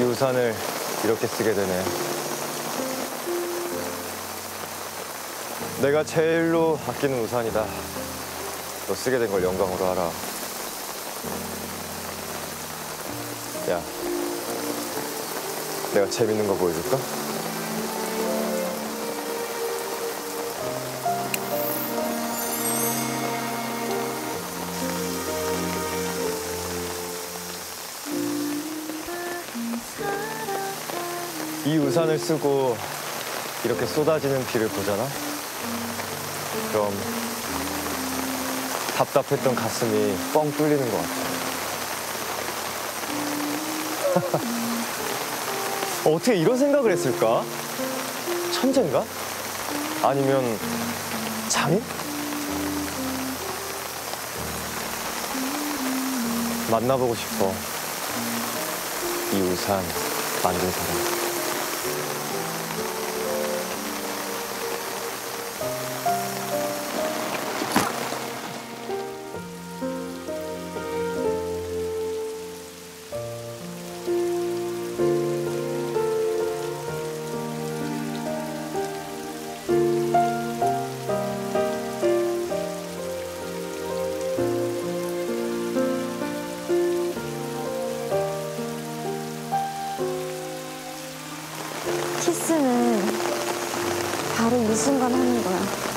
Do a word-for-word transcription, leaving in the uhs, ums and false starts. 이 우산을 이렇게 쓰게 되네. 내가 제일로 아끼는 우산이다. 너 쓰게 된 걸 영광으로 알아. 야, 내가 재밌는 거 보여줄까? 이 우산을 쓰고 이렇게 쏟아지는 비를 보잖아? 그럼 답답했던 가슴이 뻥 뚫리는 것 같아. 어떻게 이런 생각을 했을까? 천재인가? 아니면 장인? 만나보고 싶어. 이 우산 만든 사람. 키스는 바로 이 순간 하는 거야.